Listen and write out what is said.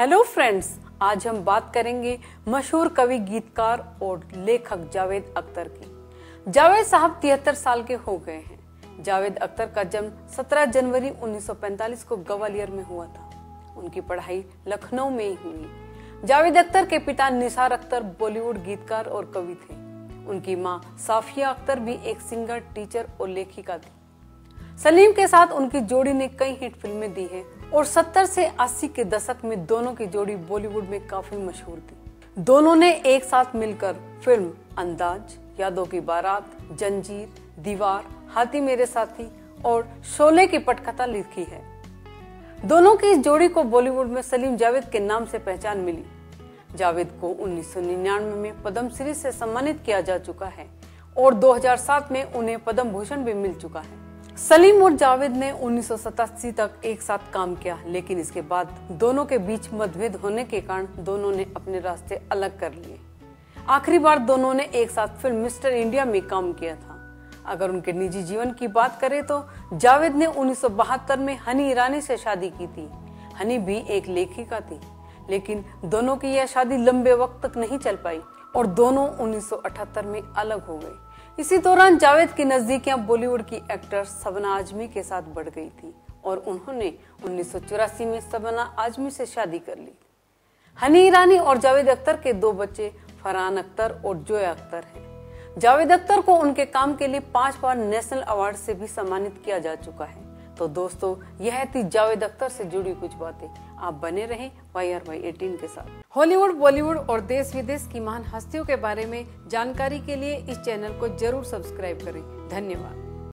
Hello friends, आज हम बात करेंगे मशहूर कवि, गीतकार और लेखक जावेद अख्तर की। जावेद साहब 73 साल के हो गए हैं। जावेद अख्तर का जन्म 17 जनवरी 1945 को ग्वालियर में हुआ था। उनकी पढ़ाई लखनऊ में ही हुई। जावेद अख्तर के पिता निसार अख्तर बॉलीवुड गीतकार और कवि थे। उनकी माँ साफिया अख्तर भी एक सिंगर, टीचर और लेखिका थी। सलीम के साथ उनकी जोड़ी ने कई हिट फिल्में दी हैं और 70 से 80 के दशक में दोनों की जोड़ी बॉलीवुड में काफी मशहूर थी। दोनों ने एक साथ मिलकर फिल्म अंदाज, यादों की बारात, जंजीर, दीवार, हाथी मेरे साथी और शोले की पटकथा लिखी है। दोनों की इस जोड़ी को बॉलीवुड में सलीम जावेद के नाम से पहचान मिली। जावेद को 1999 में पद्मश्री से सम्मानित किया जा चुका है और 2007 में उन्हें पद्म भूषण भी मिल चुका है। सलीम और जावेद ने 1987 तक एक साथ काम किया, लेकिन इसके बाद दोनों के बीच मतभेद होने के कारण दोनों ने अपने रास्ते अलग कर लिए। आखिरी बार दोनों ने एक साथ फिल्म मिस्टर इंडिया में काम किया था। अगर उनके निजी जीवन की बात करें तो जावेद ने 1972 में हनी ईरानी से शादी की थी। हनी भी एक लेखिका थी, लेकिन दोनों की यह शादी लंबे वक्त तक नहीं चल पाई और दोनों 1978 में अलग हो गए। इसी दौरान जावेद की नजदीकियां बॉलीवुड की एक्टर सबना आजमी के साथ बढ़ गई थी और उन्होंने 1984 में सबना आजमी से शादी कर ली। हनी ईरानी और जावेद अख्तर के दो बच्चे फरहान अख्तर और जोया अख्तर हैं। जावेद अख्तर को उनके काम के लिए 5 बार नेशनल अवार्ड से भी सम्मानित किया जा चुका है। तो दोस्तों, यह थी जावेद अख्तर से जुड़ी कुछ बातें। आप बने रहें YRY18 के साथ। हॉलीवुड, बॉलीवुड और देश विदेश की महान हस्तियों के बारे में जानकारी के लिए इस चैनल को जरूर सब्सक्राइब करें। धन्यवाद।